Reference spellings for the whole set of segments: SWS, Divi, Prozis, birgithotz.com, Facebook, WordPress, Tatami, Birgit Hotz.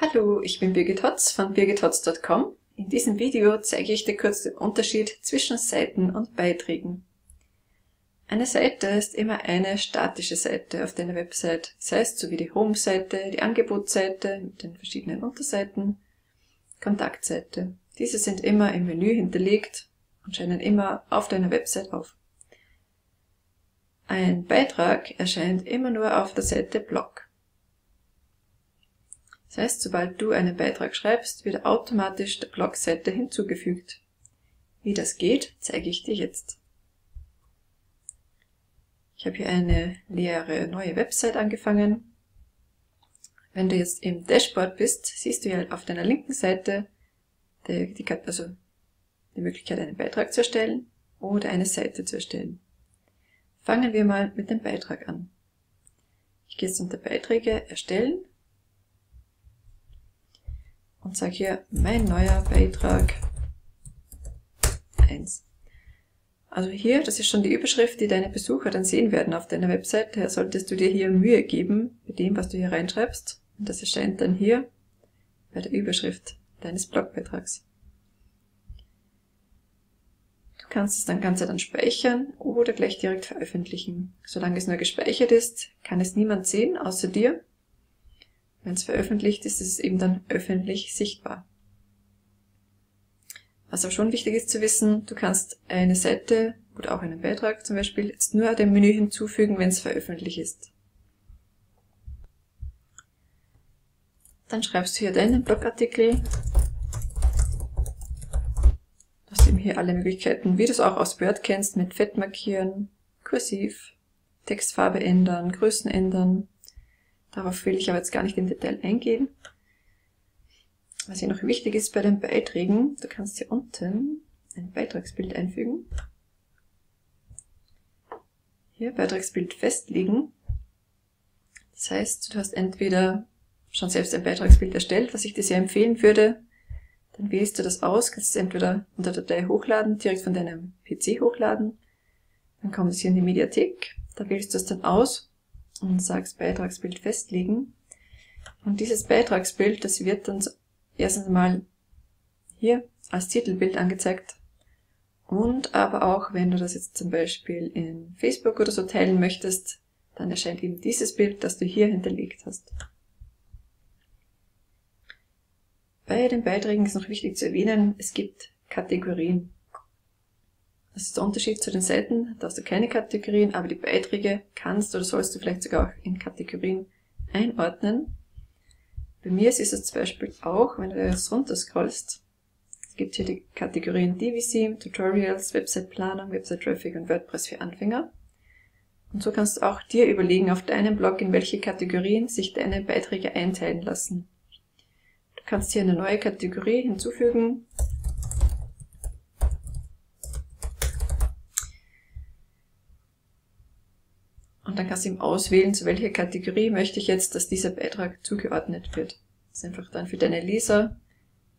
Hallo, ich bin Birgit Hotz von birgithotz.com. In diesem Video zeige ich dir kurz den Unterschied zwischen Seiten und Beiträgen. Eine Seite ist immer eine statische Seite auf deiner Website, das heißt so wie die Home-Seite, die Angebotsseite mit den verschiedenen Unterseiten, Kontaktseite. Diese sind immer im Menü hinterlegt und scheinen immer auf deiner Website auf. Ein Beitrag erscheint immer nur auf der Seite Blog. Das heißt, sobald du einen Beitrag schreibst, wird automatisch der Blogseite hinzugefügt. Wie das geht, zeige ich dir jetzt. Ich habe hier eine leere neue Website angefangen. Wenn du jetzt im Dashboard bist, siehst du hier auf deiner linken Seite die Möglichkeit, einen Beitrag zu erstellen oder eine Seite zu erstellen. Fangen wir mal mit dem Beitrag an. Ich gehe jetzt unter Beiträge erstellen und sage hier mein neuer Beitrag 1. Also hier, das ist schon die Überschrift, die deine Besucher dann sehen werden auf deiner Website. Daher solltest du dir hier Mühe geben mit dem, was du hier reinschreibst. Und das erscheint dann hier bei der Überschrift deines Blogbeitrags. Du kannst es dann dann speichern oder gleich direkt veröffentlichen. Solange es nur gespeichert ist, kann es niemand sehen außer dir. Wenn es veröffentlicht ist, ist es eben dann öffentlich sichtbar. Was aber schon wichtig ist zu wissen, du kannst eine Seite oder auch einen Beitrag zum Beispiel jetzt nur dem Menü hinzufügen, wenn es veröffentlicht ist. Dann schreibst du hier deinen Blogartikel. Du hast eben hier alle Möglichkeiten, wie du es auch aus Word kennst, mit Fett markieren, kursiv, Textfarbe ändern, Größen ändern. Darauf will ich aber jetzt gar nicht im Detail eingehen. Was hier noch wichtig ist bei den Beiträgen, du kannst hier unten ein Beitragsbild einfügen. Hier Beitragsbild festlegen. Das heißt, du hast entweder schon selbst ein Beitragsbild erstellt, was ich dir sehr empfehlen würde. Dann wählst du das aus, kannst es entweder unter Datei hochladen, direkt von deinem PC hochladen. Dann kommt es hier in die Mediathek, da wählst du es dann aus und sagst Beitragsbild festlegen. Und dieses Beitragsbild, das wird dann erstens mal hier als Titelbild angezeigt. Und aber auch, wenn du das jetzt zum Beispiel in Facebook oder so teilen möchtest, dann erscheint eben dieses Bild, das du hier hinterlegt hast. Bei den Beiträgen ist noch wichtig zu erwähnen, es gibt Kategorien. Das ist der Unterschied zu den Seiten, da hast du keine Kategorien, aber die Beiträge kannst oder sollst du vielleicht sogar auch in Kategorien einordnen. Bei mir ist es zum Beispiel auch, wenn du das runterscrollst, es gibt hier die Kategorien Divi, Tutorials, Website-Planung, Website-Traffic und WordPress für Anfänger. Und so kannst du auch dir überlegen auf deinem Blog, in welche Kategorien sich deine Beiträge einteilen lassen. Du kannst hier eine neue Kategorie hinzufügen. Und dann kannst du eben auswählen, zu welcher Kategorie möchte ich jetzt, dass dieser Beitrag zugeordnet wird. Das ist einfach dann für deine Leser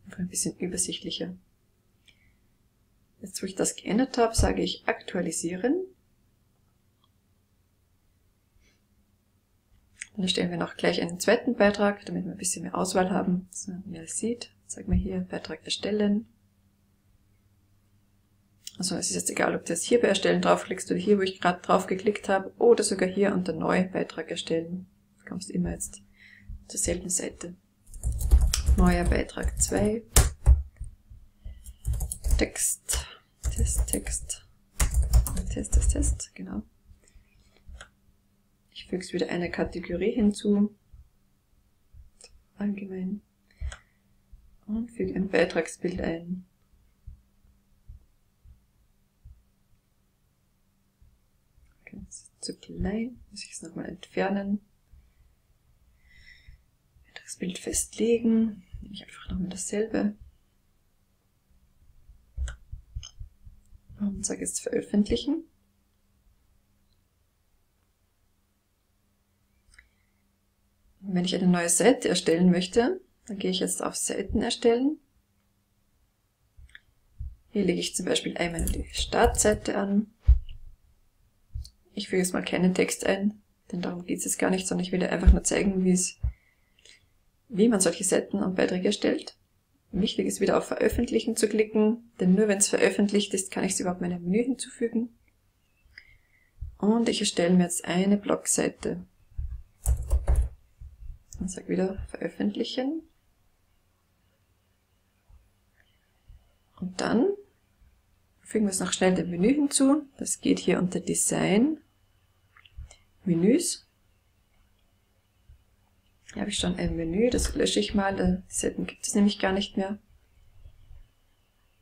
einfach ein bisschen übersichtlicher. Jetzt, wo ich das geändert habe, sage ich aktualisieren. Dann erstellen wir noch gleich einen zweiten Beitrag, damit wir ein bisschen mehr Auswahl haben, dass man mehr sieht. Sagen wir hier Beitrag erstellen. Also es ist jetzt egal, ob du jetzt hier bei Erstellen draufklickst oder hier, wo ich gerade drauf geklickt habe, oder sogar hier unter Neu Beitrag erstellen. Du kommst immer jetzt zur selben Seite. Neuer Beitrag 2. Text. Test, genau. Ich füge wieder eine Kategorie hinzu. Allgemein. Und füge ein Beitragsbild ein. Zu klein, muss ich es nochmal entfernen. Beitragsbild festlegen, nehme ich einfach nochmal dasselbe. Und sage jetzt veröffentlichen. Und wenn ich eine neue Seite erstellen möchte, dann gehe ich jetzt auf Seiten erstellen. Hier lege ich zum Beispiel einmal die Startseite an. Ich füge jetzt mal keinen Text ein, denn darum geht es jetzt gar nicht, sondern ich will dir einfach nur zeigen, wie es wie man solche Seiten und Beiträge erstellt. Wichtig ist, wieder auf Veröffentlichen zu klicken, denn nur wenn es veröffentlicht ist, kann ich es überhaupt meinem Menü hinzufügen. Und ich erstelle mir jetzt eine Blogseite. Und sage wieder Veröffentlichen. Und dann fügen wir es noch schnell dem Menü hinzu. Das geht hier unter Design, Menüs. Hier habe ich schon ein Menü, das lösche ich mal, die Seiten gibt es nämlich gar nicht mehr.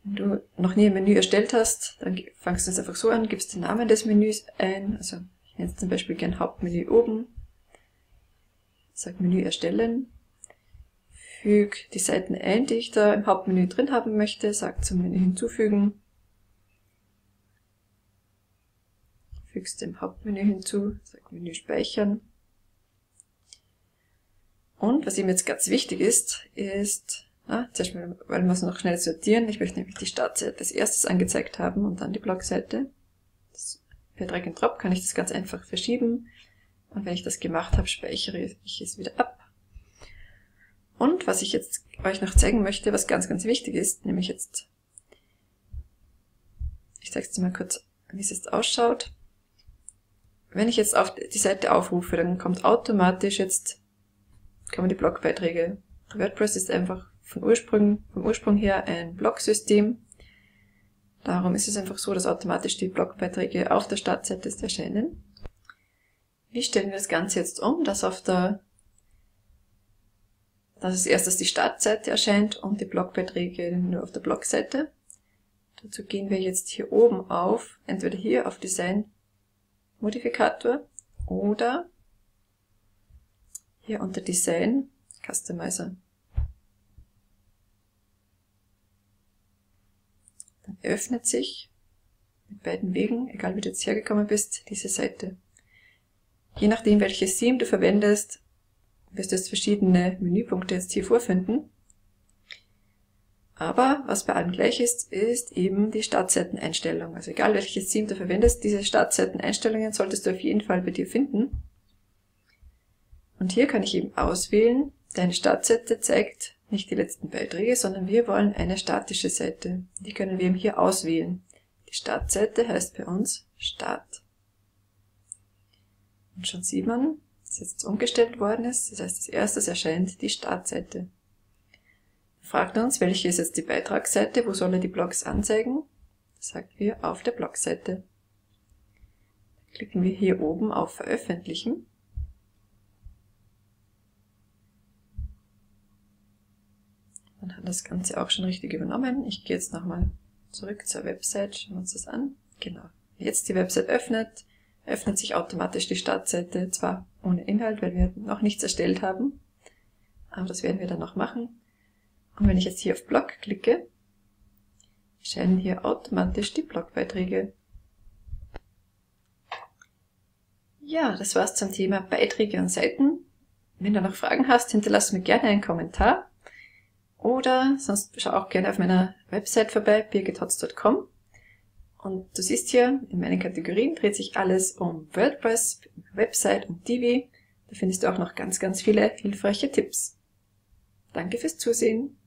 Wenn du noch nie ein Menü erstellt hast, dann fangst du es einfach so an, gibst den Namen des Menüs ein, also ich nenne es zum Beispiel gern Hauptmenü oben, sag Menü erstellen, füge die Seiten ein, die ich da im Hauptmenü drin haben möchte, sag zum Menü hinzufügen, fügst dem Hauptmenü hinzu, sag Menü speichern. Und was eben jetzt ganz wichtig ist, zuerst mal wollen wir es noch schnell sortieren. Ich möchte nämlich die Startseite als erstes angezeigt haben und dann die Blogseite. Per Drag and Drop kann ich das ganz einfach verschieben. Und wenn ich das gemacht habe, speichere ich es wieder ab. Und was ich jetzt euch noch zeigen möchte, was ganz, ganz wichtig ist, nämlich jetzt, ich zeige es dir mal kurz, wie es jetzt ausschaut. Wenn ich jetzt auf die Seite aufrufe, dann kommt automatisch jetzt die Blogbeiträge. WordPress ist einfach vom Ursprung her ein Blog-System. Darum ist es einfach so, dass automatisch die Blogbeiträge auf der Startseite erscheinen. Wie stellen wir das Ganze jetzt um, dass als erstes die Startseite erscheint und die Blogbeiträge nur auf der Blogseite? Dazu gehen wir jetzt hier oben auf, entweder hier auf Design-Modifikator oder hier unter Design, Customizer. Dann öffnet sich mit beiden Wegen, egal wie du jetzt hergekommen bist, diese Seite. Je nachdem, welches Theme du verwendest, wirst du jetzt verschiedene Menüpunkte jetzt hier vorfinden. Aber was bei allem gleich ist, ist eben die Startseiteneinstellung. Also egal welches Theme du verwendest, diese Startseiteneinstellungen solltest du auf jeden Fall bei dir finden. Und hier kann ich eben auswählen, deine Startseite zeigt nicht die letzten Beiträge, sondern wir wollen eine statische Seite. Die können wir eben hier auswählen. Die Startseite heißt bei uns Start. Und schon sieht man, dass jetzt umgestellt worden ist. Das heißt, als erstes erscheint die Startseite. Fragt uns, welche ist jetzt die Beitragsseite, wo sollen die Blogs anzeigen? Das sagen wir auf der Blogseite. Klicken wir hier oben auf Veröffentlichen. Dann hat das Ganze auch schon richtig übernommen. Ich gehe jetzt nochmal zurück zur Website, schauen wir uns das an. Genau. Jetzt die Website öffnet sich automatisch die Startseite, zwar ohne Inhalt, weil wir noch nichts erstellt haben, aber das werden wir dann noch machen. Und wenn ich jetzt hier auf Blog klicke, erscheinen hier automatisch die Blogbeiträge. Ja, das war's zum Thema Beiträge und Seiten. Wenn du noch Fragen hast, hinterlass mir gerne einen Kommentar. Oder sonst schau auch gerne auf meiner Website vorbei, birgithotz.com. Und du siehst hier, in meinen Kategorien dreht sich alles um WordPress, Website und Divi. Da findest du auch noch ganz, ganz viele hilfreiche Tipps. Danke fürs Zusehen.